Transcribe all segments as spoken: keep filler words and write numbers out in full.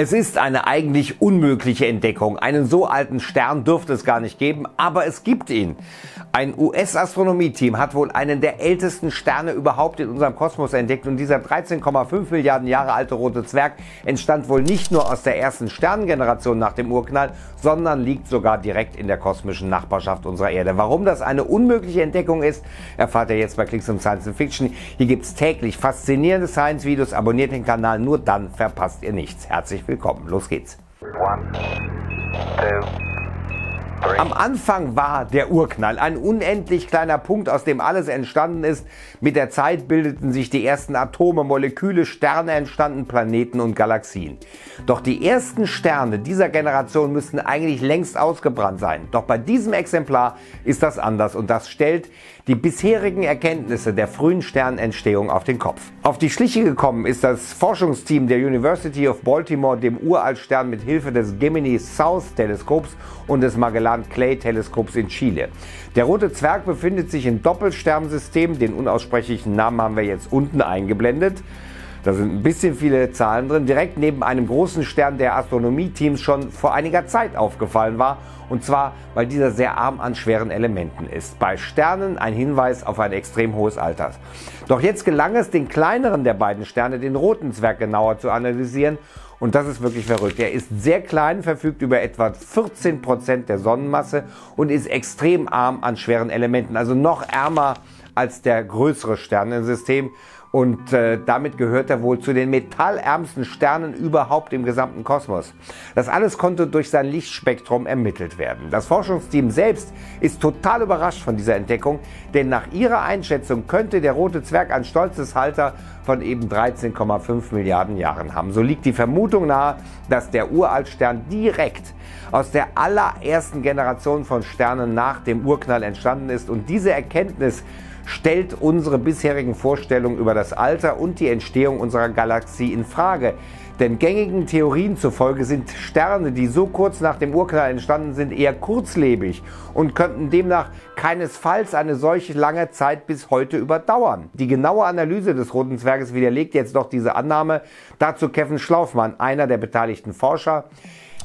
Es ist eine eigentlich unmögliche Entdeckung. Einen so alten Stern dürfte es gar nicht geben, aber es gibt ihn. Ein U S-Astronomie-Team hat wohl einen der ältesten Sterne überhaupt in unserem Kosmos entdeckt und dieser dreizehn Komma fünf Milliarden Jahre alte rote Zwerg entstand wohl nicht nur aus der ersten Sternengeneration nach dem Urknall, sondern liegt sogar direkt in der kosmischen Nachbarschaft unserer Erde. Warum das eine unmögliche Entdeckung ist, erfahrt ihr jetzt bei Clixoom Science and Fiction. Hier gibt es täglich faszinierende Science-Videos. Abonniert den Kanal, nur dann verpasst ihr nichts. Herzlich willkommen, los geht's. One, two. Am Anfang war der Urknall, ein unendlich kleiner Punkt, aus dem alles entstanden ist. Mit der Zeit bildeten sich die ersten Atome, Moleküle, Sterne entstanden, Planeten und Galaxien. Doch die ersten Sterne dieser Generation müssten eigentlich längst ausgebrannt sein. Doch bei diesem Exemplar ist das anders und das stellt die bisherigen Erkenntnisse der frühen Sternentstehung auf den Kopf. Auf die Schliche gekommen ist das Forschungsteam der University of Baltimore, dem Uraltstern mit Hilfe des Gemini South Teleskops und des Magellan Clay Teleskops in Chile. Der rote Zwerg befindet sich im Doppelsternsystem, den unaussprechlichen Namen haben wir jetzt unten eingeblendet. Da sind ein bisschen viele Zahlen drin, direkt neben einem großen Stern, der Astronomie-Teams schon vor einiger Zeit aufgefallen war. Und zwar, weil dieser sehr arm an schweren Elementen ist. Bei Sternen ein Hinweis auf ein extrem hohes Alter. Doch jetzt gelang es, den kleineren der beiden Sterne, den roten Zwerg, genauer zu analysieren. Und das ist wirklich verrückt. Er ist sehr klein, verfügt über etwa vierzehn Prozent der Sonnenmasse und ist extrem arm an schweren Elementen. Also noch ärmer als der größere Sternensystem. Und äh, damit gehört er wohl zu den metallärmsten Sternen überhaupt im gesamten Kosmos. Das alles konnte durch sein Lichtspektrum ermittelt werden. Das Forschungsteam selbst ist total überrascht von dieser Entdeckung, denn nach ihrer Einschätzung könnte der rote Zwerg ein stolzes Halter von eben dreizehn Komma fünf Milliarden Jahren haben. So liegt die Vermutung nahe, dass der Uraltstern direkt aus der allerersten Generation von Sternen nach dem Urknall entstanden ist und diese Erkenntnis stellt unsere bisherigen Vorstellungen über das Alter und die Entstehung unserer Galaxie in Frage. Denn gängigen Theorien zufolge sind Sterne, die so kurz nach dem Urknall entstanden sind, eher kurzlebig und könnten demnach keinesfalls eine solch lange Zeit bis heute überdauern. Die genaue Analyse des roten Zwerges widerlegt jetzt doch diese Annahme. Dazu Kevin Schlaufmann, einer der beteiligten Forscher.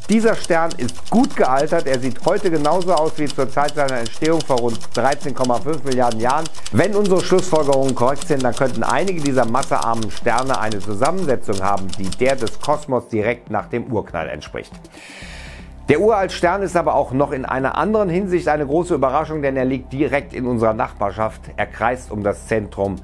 Dieser Stern ist gut gealtert, er sieht heute genauso aus wie zur Zeit seiner Entstehung vor rund dreizehn Komma fünf Milliarden Jahren. Wenn unsere Schlussfolgerungen korrekt sind, dann könnten einige dieser massearmen Sterne eine Zusammensetzung haben, die der des Kosmos direkt nach dem Urknall entspricht. Der Uraltstern ist aber auch noch in einer anderen Hinsicht eine große Überraschung, denn er liegt direkt in unserer Nachbarschaft. Er kreist um das Zentrum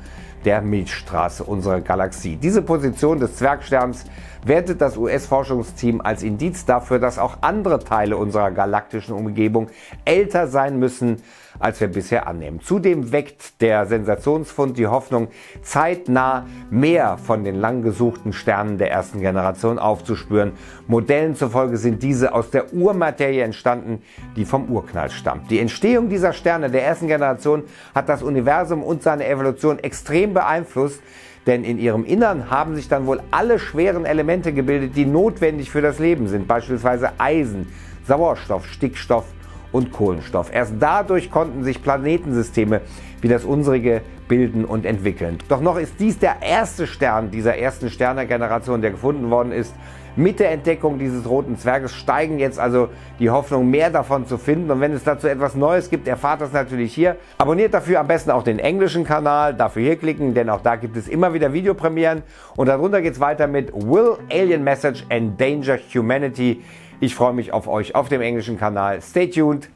der Milchstraße, unserer Galaxie. Diese Position des Zwergsterns wertet das U S-Forschungsteam als Indiz dafür, dass auch andere Teile unserer galaktischen Umgebung älter sein müssen, als wir bisher annehmen. Zudem weckt der Sensationsfund die Hoffnung, zeitnah mehr von den lang gesuchten Sternen der ersten Generation aufzuspüren. Modellen zufolge sind diese aus der Urmaterie entstanden, die vom Urknall stammt. Die Entstehung dieser Sterne der ersten Generation hat das Universum und seine Evolution extrem beeinflusst, denn in ihrem Innern haben sich dann wohl alle schweren Elemente gebildet, die notwendig für das Leben sind, beispielsweise Eisen, Sauerstoff, Stickstoff und Kohlenstoff. Erst dadurch konnten sich Planetensysteme wie das unsrige bilden und entwickeln. Doch noch ist dies der erste Stern dieser ersten Sternegeneration, der gefunden worden ist. Mit der Entdeckung dieses roten Zwerges steigen jetzt also die Hoffnung, mehr davon zu finden. Und wenn es dazu etwas Neues gibt, erfahrt das natürlich hier. Abonniert dafür am besten auch den englischen Kanal, dafür hier klicken, denn auch da gibt es immer wieder Videopremieren. Und darunter geht es weiter mit Will Alien Message Endanger Humanity? Ich freue mich auf euch auf dem englischen Kanal. Stay tuned.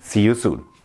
See you soon.